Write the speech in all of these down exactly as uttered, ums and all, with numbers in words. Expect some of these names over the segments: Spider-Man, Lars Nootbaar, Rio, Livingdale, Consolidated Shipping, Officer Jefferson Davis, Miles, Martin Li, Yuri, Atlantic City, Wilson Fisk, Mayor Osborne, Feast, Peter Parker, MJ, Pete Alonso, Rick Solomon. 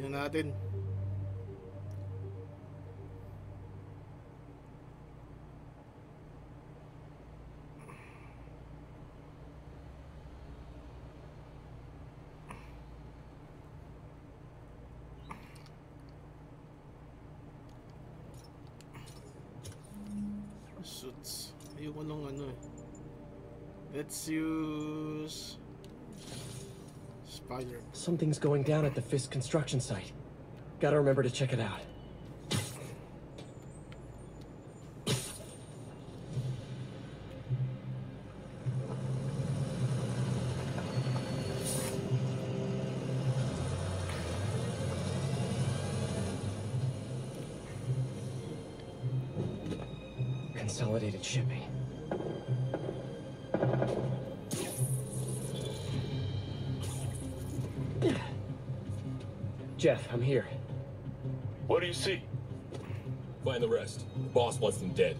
Tingnan natin. Suits. Ayoko nung ano eh. Let's use Spider. Something's going down at the Feast construction site. Gotta remember to check it out. Consolidated Shipping. Jeff, I'm here. What do you see? Find the rest. The boss wants them dead.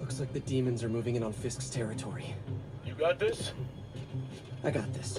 Looks like the demons are moving in on Fisk's territory. You got this? I got this.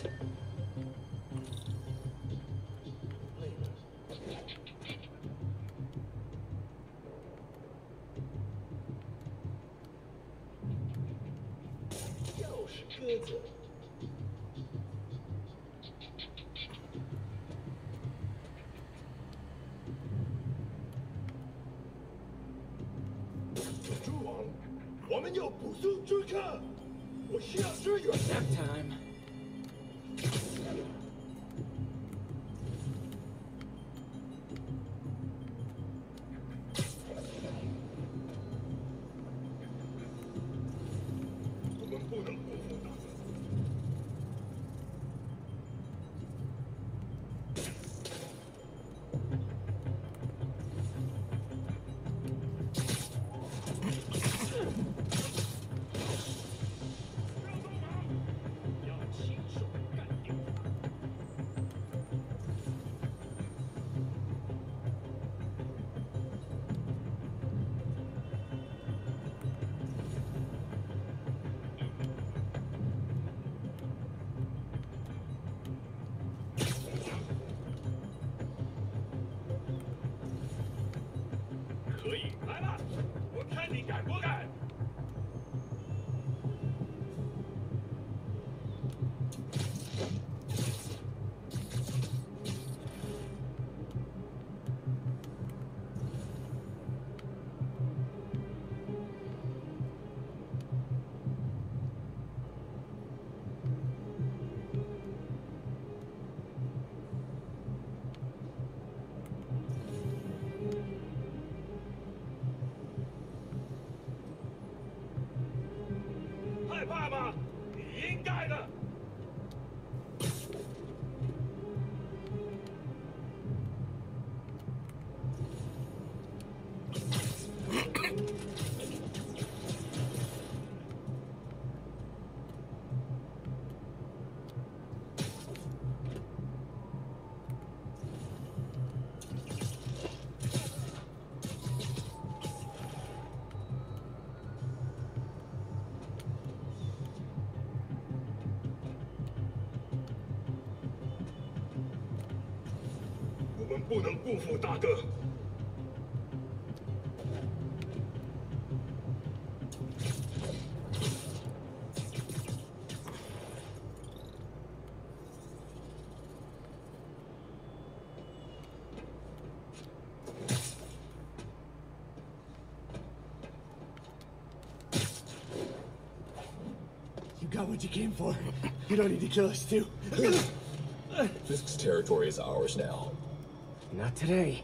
You got what you came for. You don't need to kill us too. Fisk's territory is ours now. Not today.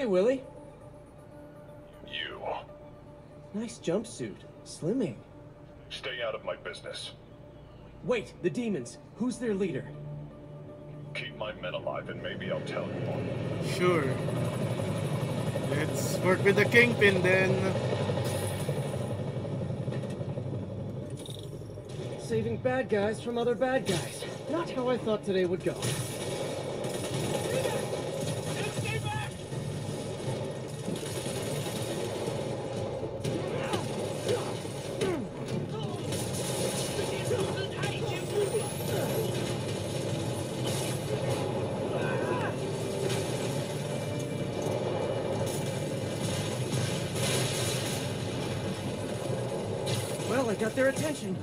Hey, Willie. You. Nice jumpsuit. Slimming. Stay out of my business. Wait, the demons. Who's their leader? Keep my men alive and maybe I'll tell you more. Sure. Let's work with the Kingpin then. Saving bad guys from other bad guys. Not how I thought today would go. Got their attention.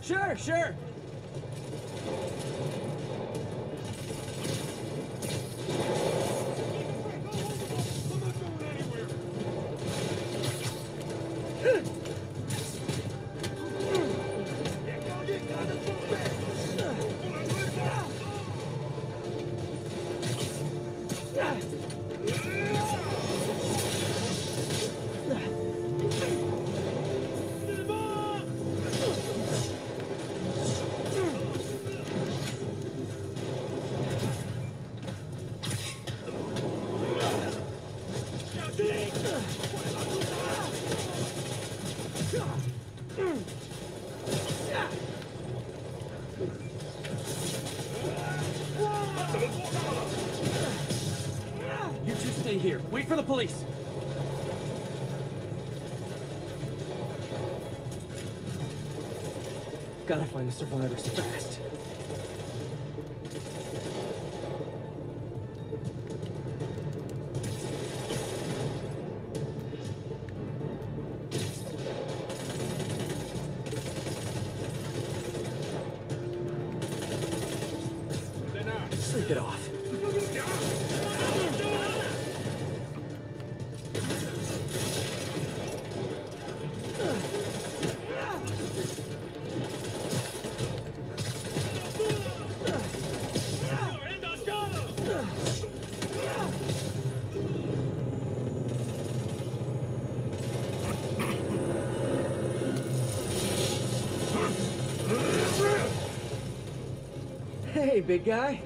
Sure, sure. Here. Wait for the police. Gotta find the survivors fast. Sleep it off. Hey, big guy.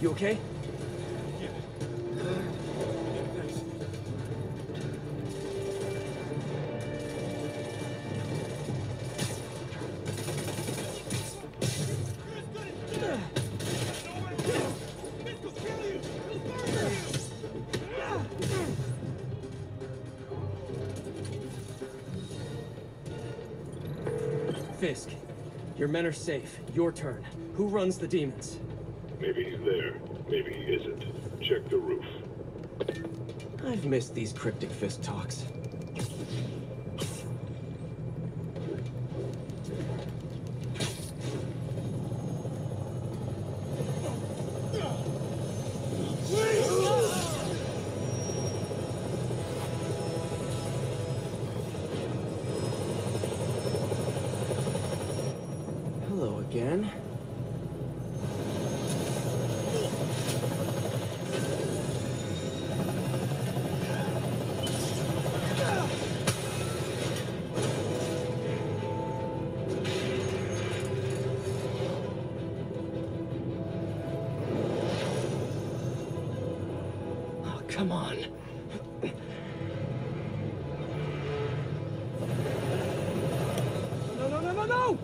You okay? Yeah. Fisk, your men are safe. Your turn. Who runs the demons? Maybe he's there. Maybe he isn't. Check the roof. I've missed these cryptic fist talks. Come on. No, no, no, no, no!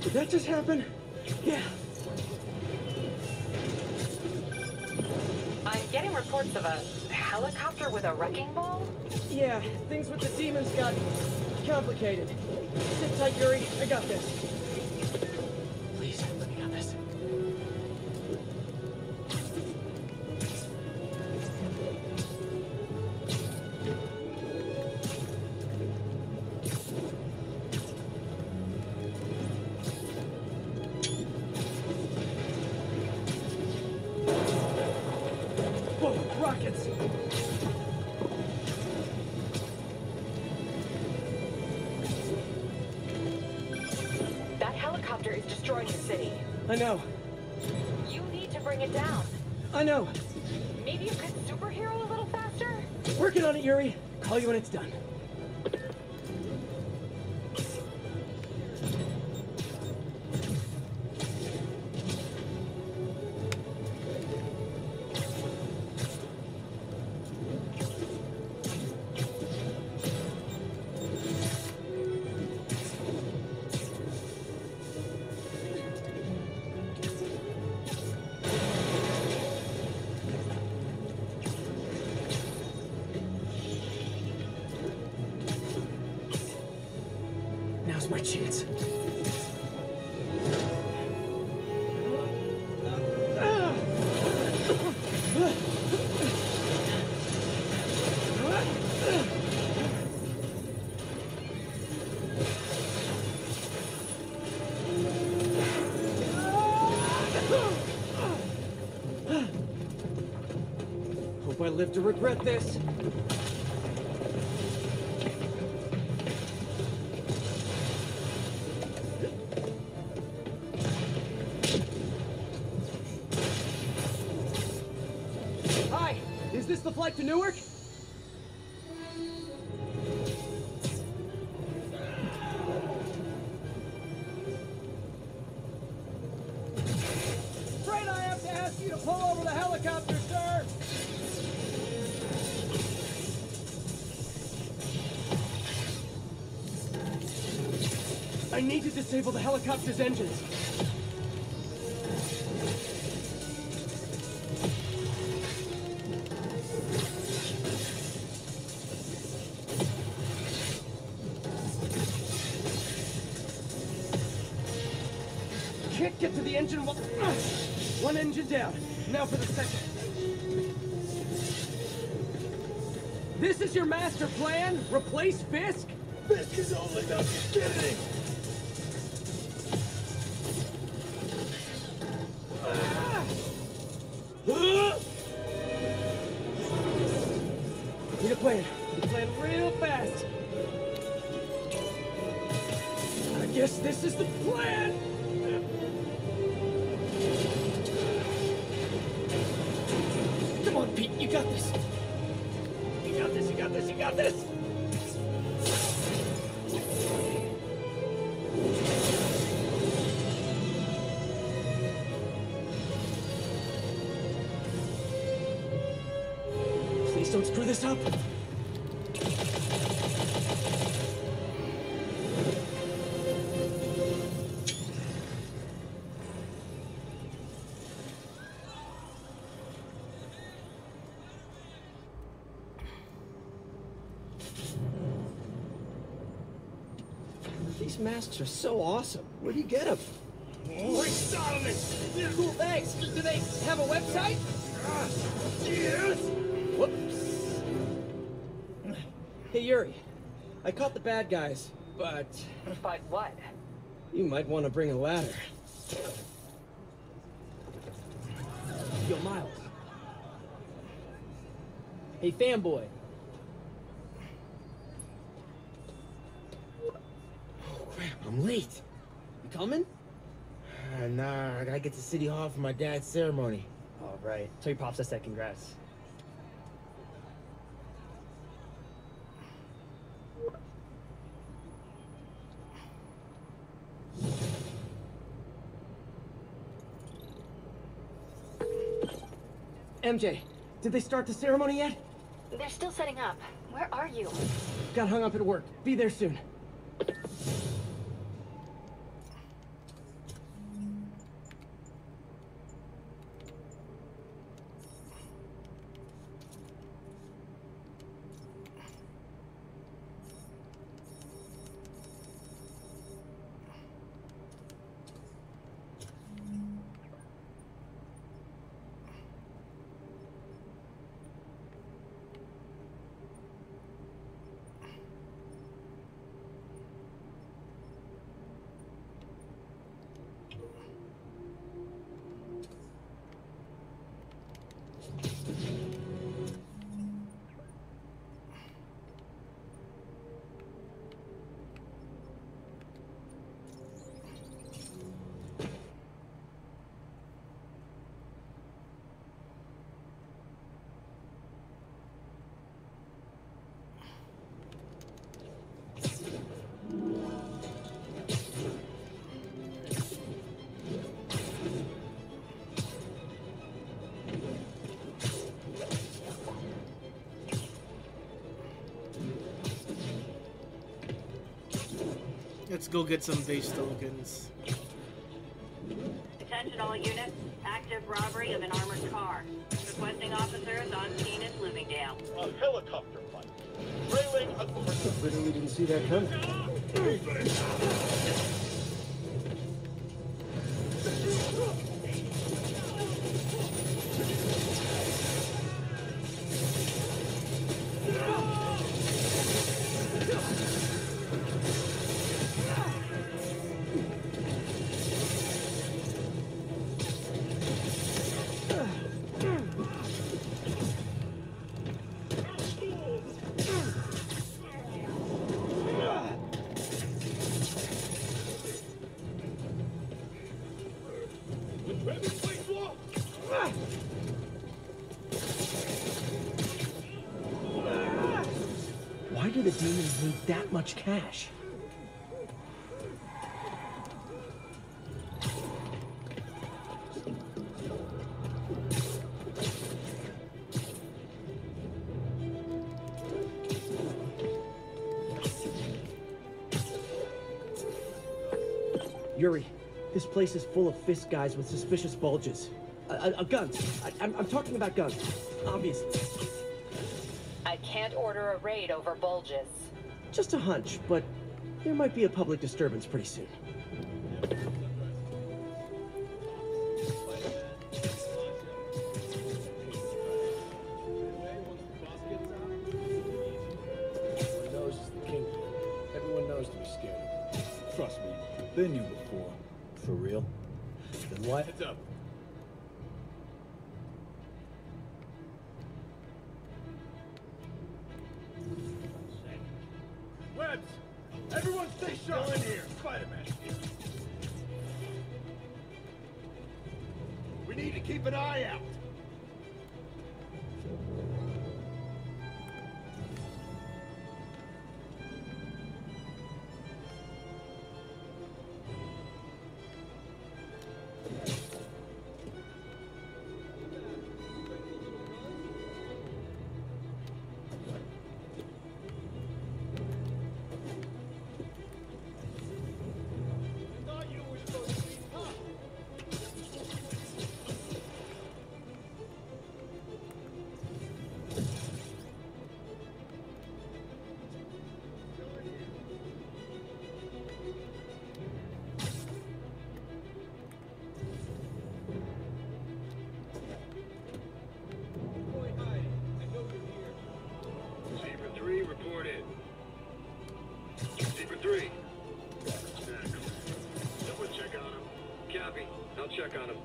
Did that just happen? Yeah. I'm getting reports of a helicopter with a wrecking ball? Yeah, things with the demons got complicated. Sit tight, Yuri. I got this. Please, let me have this. I know. You need to bring it down. I know. Maybe you could superhero a little faster? Working on it, Yuri. Call you when it's done. My chance. Hope I live to regret this. Flight to Newark? Afraid I have to ask you to pull over the helicopter, sir! I need to disable the helicopter's engines. Get to the engine while... One engine down. Now for the second. This is your master plan? Replace Fisk? Fisk is only the beginning! Ah! Huh? Need a plan. Need a plan real fast. I guess this is the plan! Come on, Pete, you got this. You got this, you got this, you got this. Please don't screw this up. These masks are so awesome. Where do you get them? Rick Solomon! Cool, thanks! Do they have a website? Yes! Whoops! Hey, Yuri. I caught the bad guys, but... But what? You might want to bring a ladder. Yo, Miles. Hey, fanboy. I'm late. You coming? Uh, nah, I gotta get to City Hall for my dad's ceremony. All right. So your pops said congrats. M J, did they start the ceremony yet? They're still setting up. Where are you? Got hung up at work. Be there soon. Let's go get some base tokens. Attention all units. Active robbery of an armored car. Requesting officers on scene at Livingdale. A helicopter fight. Railing a... I literally didn't see that coming. Why do the demons need that much cash? Yuri, this place is full of fist guys with suspicious bulges. Uh, uh, guns. I, I'm, I'm talking about guns. Obviously. I can't order a raid over bulges. Just a hunch, but there might be a public disturbance pretty soon. Everyone knows it's the kingdom. Everyone knows to be scared. Trust me, they knew before. For real? Then why? Heads up. Everyone stay sharp! Go in here! Spider-Man! We need to keep an eye out! I'll check on him.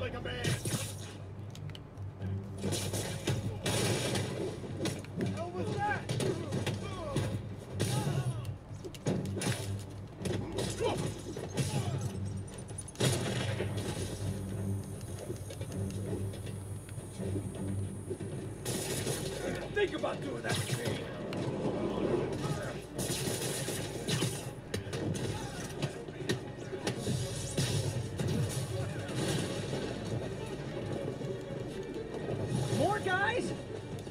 Like a man. Think about doing that to me.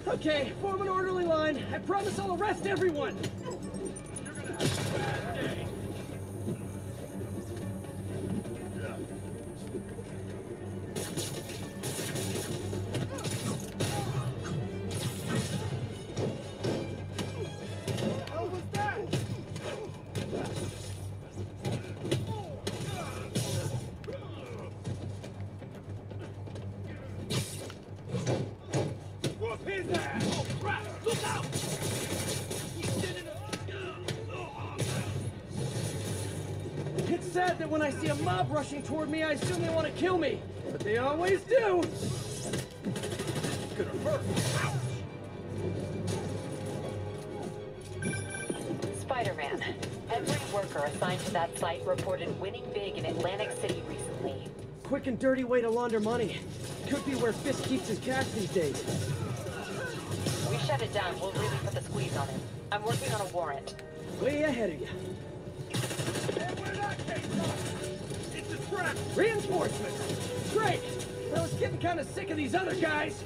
Okay, form an orderly line. I promise I'll arrest everyone! You're gonna have a bad day! What the hell was that? Whoop his ass! Oh crap! Look out! It's sad that when I see a mob rushing toward me, I assume they want to kill me. But they always do! It's gonna hurt! Ouch! Spider-Man. Every worker assigned to that site reported winning big in Atlantic City recently. Quick and dirty way to launder money. Could be where Fisk keeps his cash these days. We shut it down, we'll really put the squeeze on him. I'm working on a warrant. Way ahead of you. And we're not taking off! It's a trap! Reinforcement! Great! I was getting kind of sick of these other guys.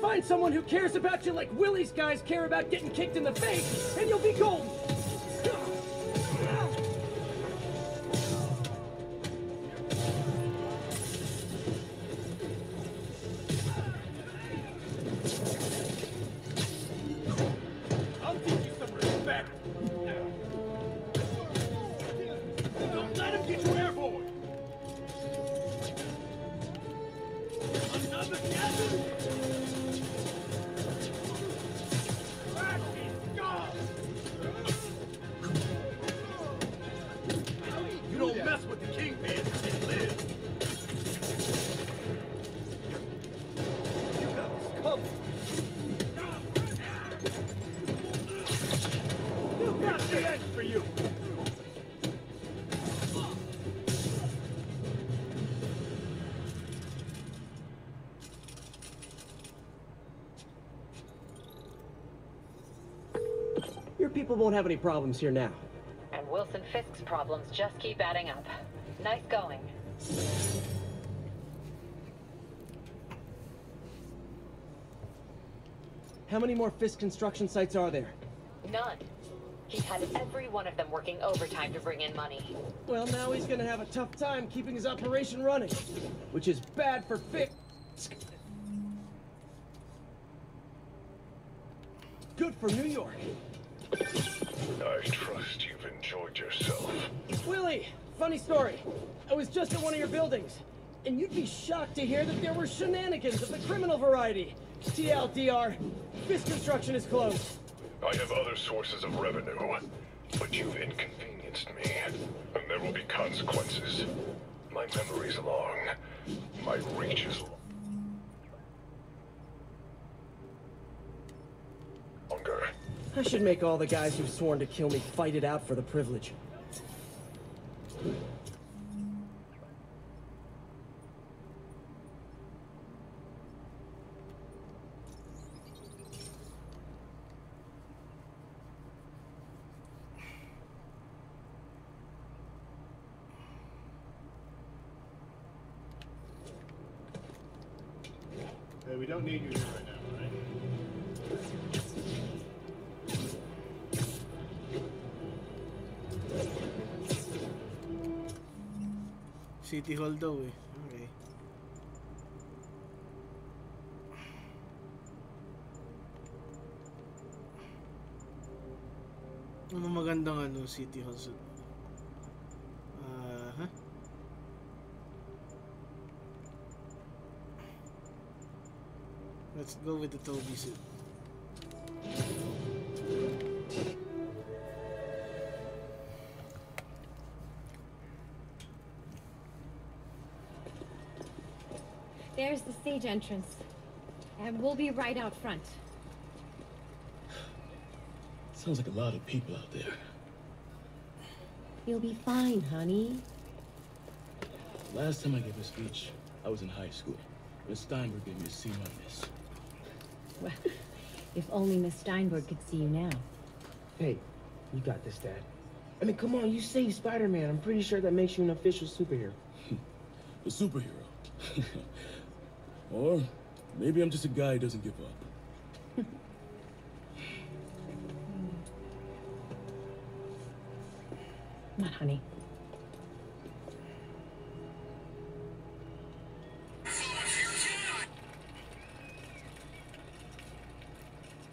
Find someone who cares about you like Willie's guys care about getting kicked in the face, and you'll be golden! I'll teach you some respect! Don't let him get you airborne! Another gathering! People won't have any problems here now. And Wilson Fisk's problems just keep adding up. Nice going. How many more Fisk construction sites are there? None. He had every one of them working overtime to bring in money. Well, now he's gonna have a tough time keeping his operation running, which is bad for Fisk. Good for New York. I trust you've enjoyed yourself. Willie, funny story. I was just at one of your buildings, and you'd be shocked to hear that there were shenanigans of the criminal variety. T L D R, Fisk Construction is closed. I have other sources of revenue, but you've inconvenienced me, and there will be consequences. My memory's long, my reach is long. I should make all the guys who've sworn to kill me fight it out for the privilege. We don't need you here right now, right? City Hall daw eh. Okay. Ano magandang ano, City Hall suit? Let's go with the Toby suit. There's the stage entrance. And we'll be right out front. Sounds like a lot of people out there. You'll be fine, honey. Last time I gave a speech, I was in high school. Miss Steinberg gave me a C minus. Well, if only Miss Steinberg could see you now. Hey, you got this, Dad. I mean, come on, you saved Spider-Man. I'm pretty sure that makes you an official superhero. A superhero? Or maybe I'm just a guy who doesn't give up. Come on, honey.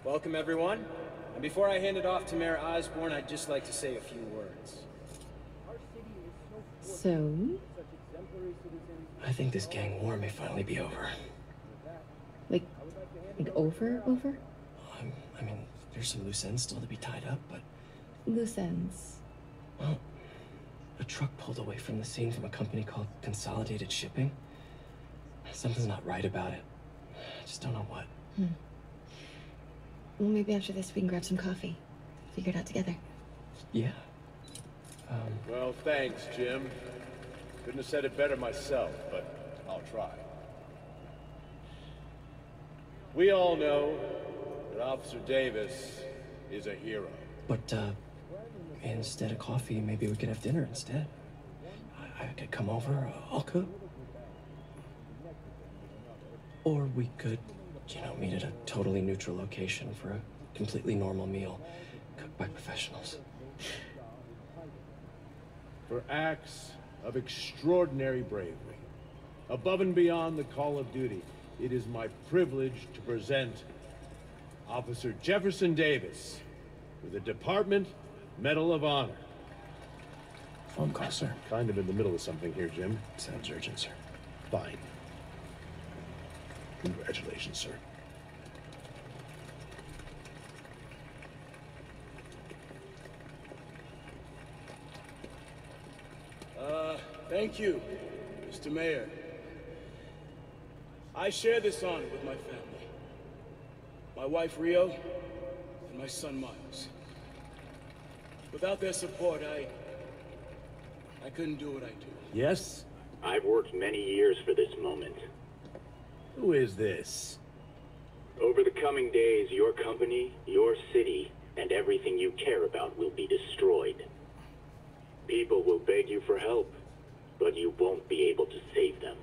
Welcome, everyone. And before I hand it off to Mayor Osborne, I'd just like to say a few words. So? I think this gang war may finally be over. Like, like over, over? Um, I mean, there's some loose ends still to be tied up, but... Loose ends? Well, a truck pulled away from the scene from a company called Consolidated Shipping. Something's not right about it. I just don't know what. Hmm. Well, maybe after this we can grab some coffee. Figure it out together. Yeah. Um, well, thanks, Jim. Couldn't have said it better myself, but I'll try. We all know that Officer Davis is a hero. But, uh, instead of coffee, maybe we could have dinner instead. I, I could come over, I'll cook. Or we could... You know, meet at a totally neutral location for a completely normal meal, cooked by professionals. For acts of extraordinary bravery, above and beyond the call of duty, it is my privilege to present Officer Jefferson Davis with the Department Medal of Honor. Phone call, sir. Kind of in the middle of something here, Jim. Sounds urgent, sir. Fine. Congratulations, sir. Uh, thank you, Mister Mayor. I share this honor with my family. My wife, Rio, and my son, Miles. Without their support, I... I couldn't do what I do. Yes? I've worked many years for this moment. Who is this? Over the coming days, your company, your city, and everything you care about will be destroyed. People will beg you for help, but you won't be able to save them.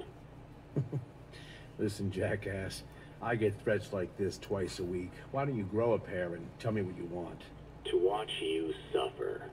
Listen, jackass, I get threats like this twice a week. Why don't you grow a pair and tell me what you want? To watch you suffer.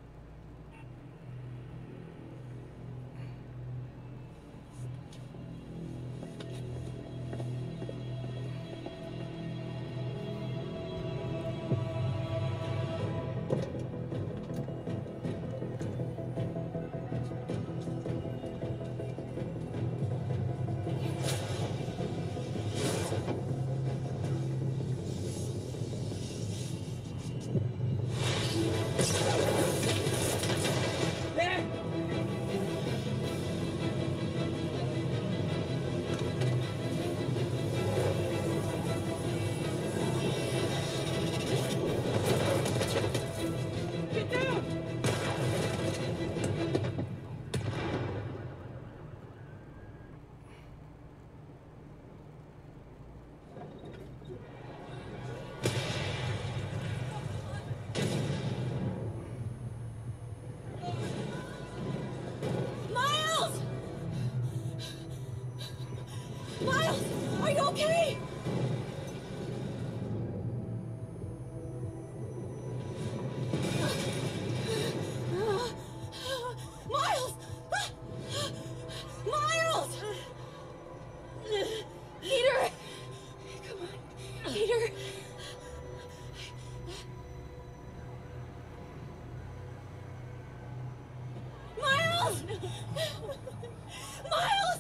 Miles!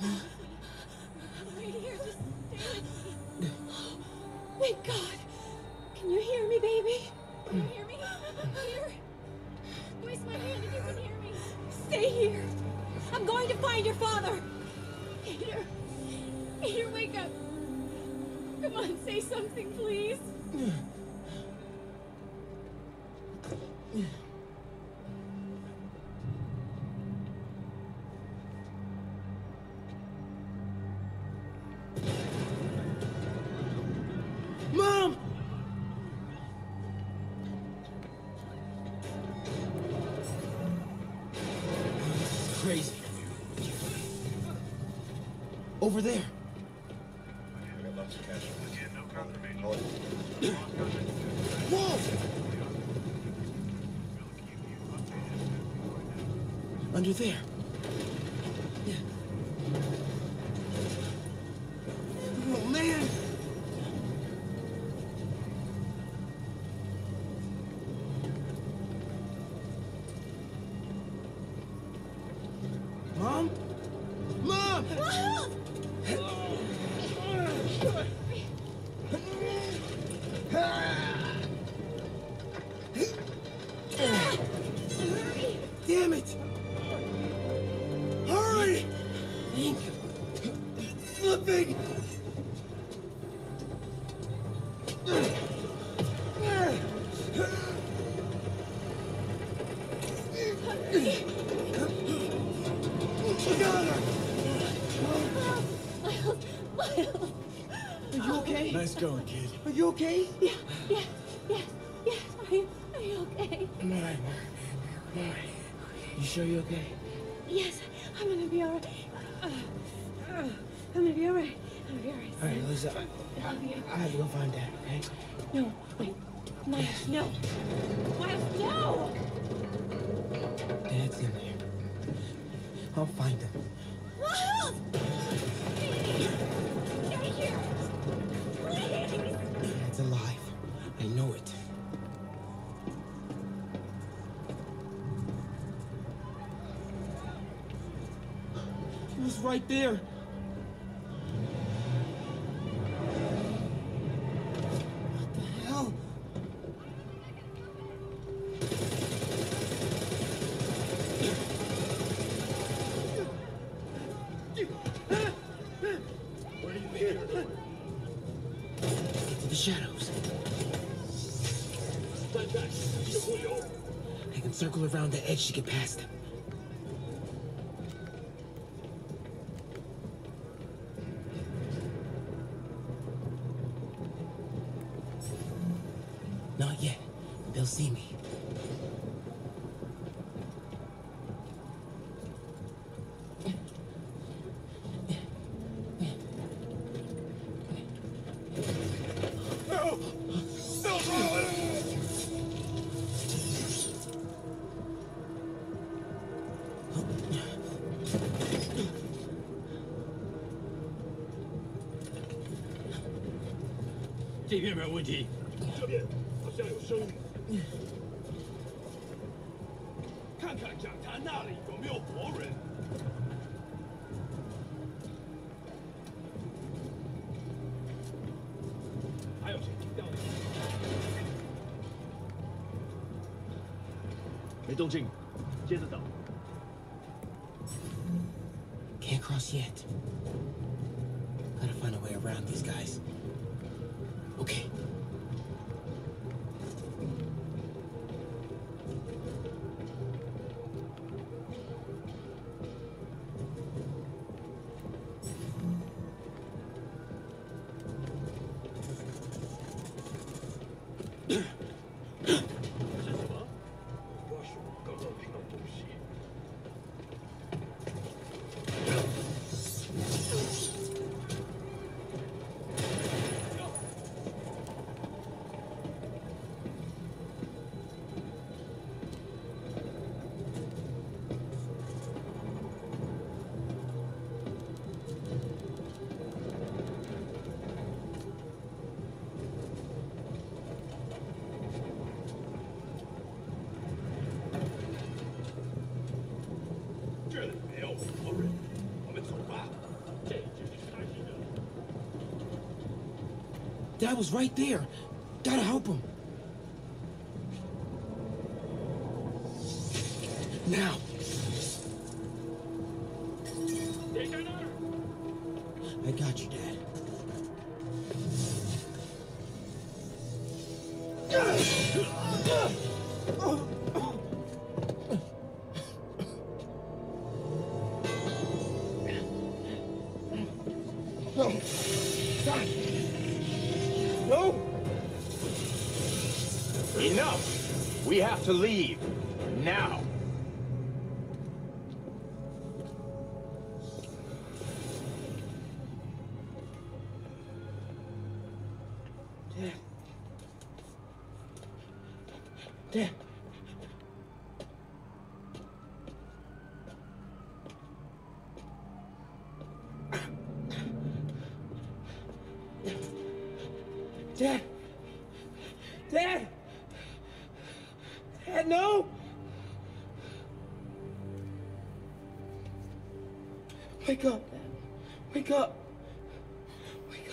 Right here, just stay with me. Oh, thank God. Can you hear me, baby? Can you hear me? Here. Squeeze my hand if you can hear me. Stay here. I'm going to find your father. Peter. Peter, wake up. Come on, say something, please. Mom! It's crazy. Over there. Under there. Yeah. Oh, man! Mom? Mom! Mom! Damn it! Living! Miles! Miles! Are you okay? Nice going, kid. Are you okay? Yeah, yeah, yes, yes. Are you, are you okay? I'm all right, Mom. I'm all right. You sure you're okay? Yes, I'm gonna be all right. Uh, uh. I'm gonna be all right. I'm gonna be all right. All right, Lisa. I, I have to go find Dad, okay? No, wait. Miles, no. Miles, no! Dad's in here. I'll find him. Miles! Please! Get here! Please! Dad's alive. I know it. He was right there. Circle around the edge to get past him. Not yet. They'll see me.这边没有问题，这边好像有声音。看看讲台那里有没有活人。还有谁听到的？没动静，接着找。Can't cross yet. Gotta find a way around these guys. Okay. Dad was right there. Gotta help him. Now. Take another. I got you, Dad. To leave now. Dad. Dad. Dad. Dad. Dad, no! Wake up, Dad. Wake up. Wake up.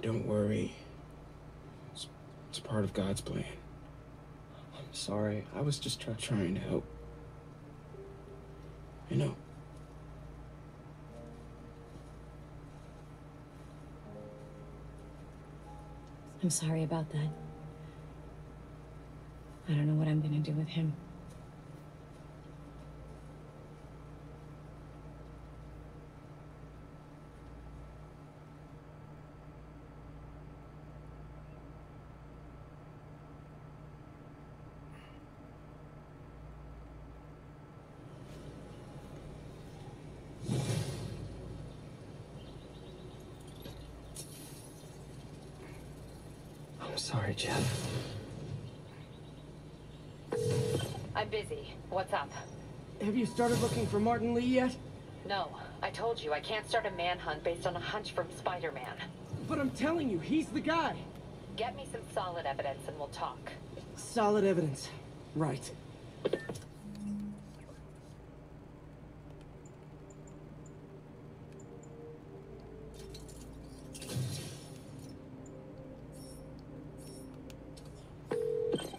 Don't worry. It's, it's part of God's plan. I'm sorry. I was just try trying to help. I know. I'm sorry about that. I don't know what I'm gonna do with him. Sorry, Jeff. I'm busy. What's up? Have you started looking for Martin Li yet? No. I told you, I can't start a manhunt based on a hunch from Spider-Man. But I'm telling you, he's the guy! Get me some solid evidence and we'll talk. Solid evidence. Right.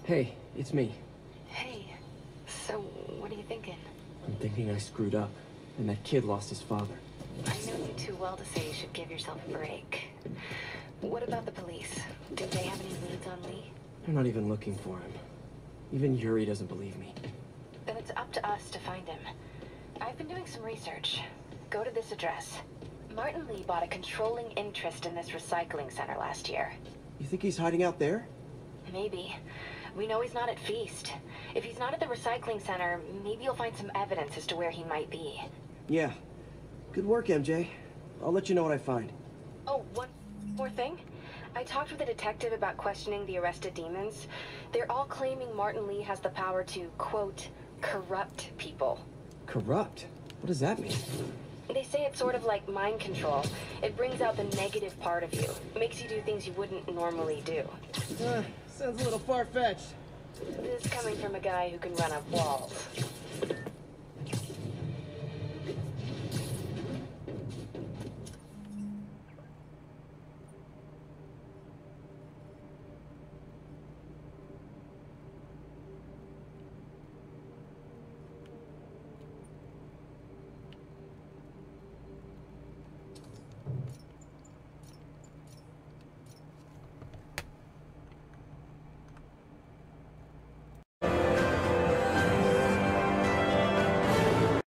Hey, it's me. Hey, so what are you thinking? I'm thinking I screwed up, and that kid lost his father. I know you too well to say you should give yourself a break. What about the police? Do they have any leads on Lee? They're not even looking for him. Even Yuri doesn't believe me. Then it's up to us to find him. I've been doing some research. Go to this address. Martin Li bought a controlling interest in this recycling center last year. You think he's hiding out there? Maybe. We know he's not at Feast. If he's not at the recycling center, maybe you'll find some evidence as to where he might be. Yeah. Good work, M J. I'll let you know what I find. Oh, one more thing. I talked with a detective about questioning the arrested demons. They're all claiming Martin Li has the power to, quote, corrupt people. Corrupt? What does that mean? They say it's sort of like mind control. It brings out the negative part of you. It makes you do things you wouldn't normally do. Uh, sounds a little far-fetched. This is coming from a guy who can run up walls.